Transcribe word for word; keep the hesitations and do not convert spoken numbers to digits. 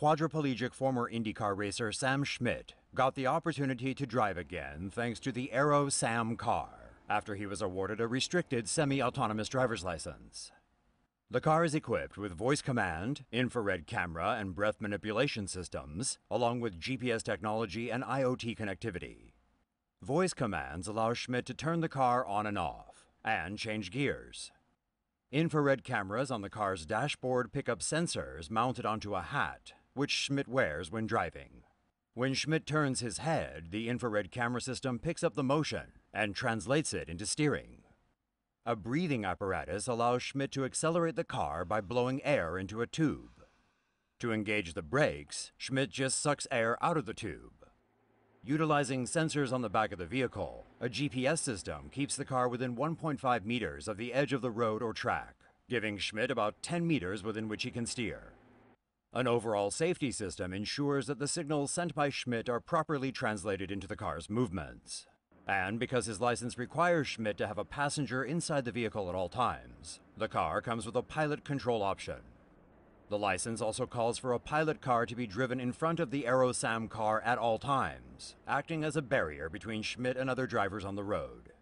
Quadriplegic former IndyCar racer Sam Schmidt got the opportunity to drive again thanks to the Arrow SAM Car after he was awarded a restricted semi-autonomous driver's license. The car is equipped with voice command, infrared camera and breath manipulation systems, along with G P S technology and IoT connectivity. Voice commands allow Schmidt to turn the car on and off and change gears. Infrared cameras on the car's dashboard pick up sensors mounted onto a hat, which Schmidt wears when driving. When Schmidt turns his head, the infrared camera system picks up the motion and translates it into steering. A breathing apparatus allows Schmidt to accelerate the car by blowing air into a tube. To engage the brakes, Schmidt just sucks air out of the tube. Utilizing sensors on the back of the vehicle, a G P S system keeps the car within one point five meters of the edge of the road or track, giving Schmidt about ten meters within which he can steer. An overall safety system ensures that the signals sent by Schmidt are properly translated into the car's movements. And because his license requires Schmidt to have a passenger inside the vehicle at all times, the car comes with a pilot control option. The license also calls for a pilot car to be driven in front of the Arrow SAM Car at all times, acting as a barrier between Schmidt and other drivers on the road.